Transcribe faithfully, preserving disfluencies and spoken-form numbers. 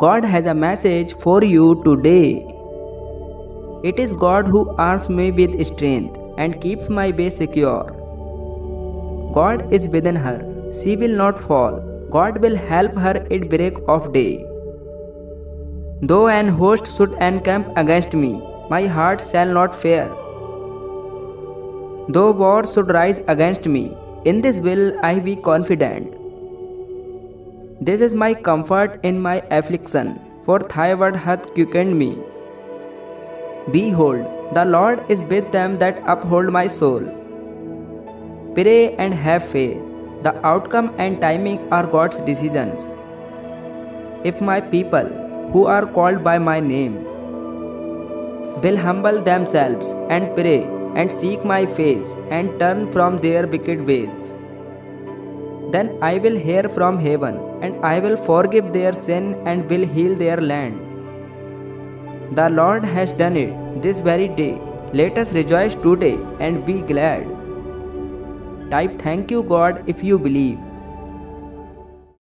God has a message for you today. It is God who arms me with strength and keeps my way secure. God is within her. She will not fall. God will help her at break of day. Though an host should encamp against me, my heart shall not fear. Though war should rise against me, in this will I be confident. This is my comfort in my affliction, for thy word hath quickened me. Behold, the Lord is with them that uphold my soul. Pray and have faith. The outcome and timing are God's decisions. If my people, who are called by my name, will humble themselves and pray and seek my face and turn from their wicked ways, then I will hear from heaven, and I will forgive their sin and will heal their land. The Lord has done it this very day. Let us rejoice today and be glad. Type thank you God if you believe.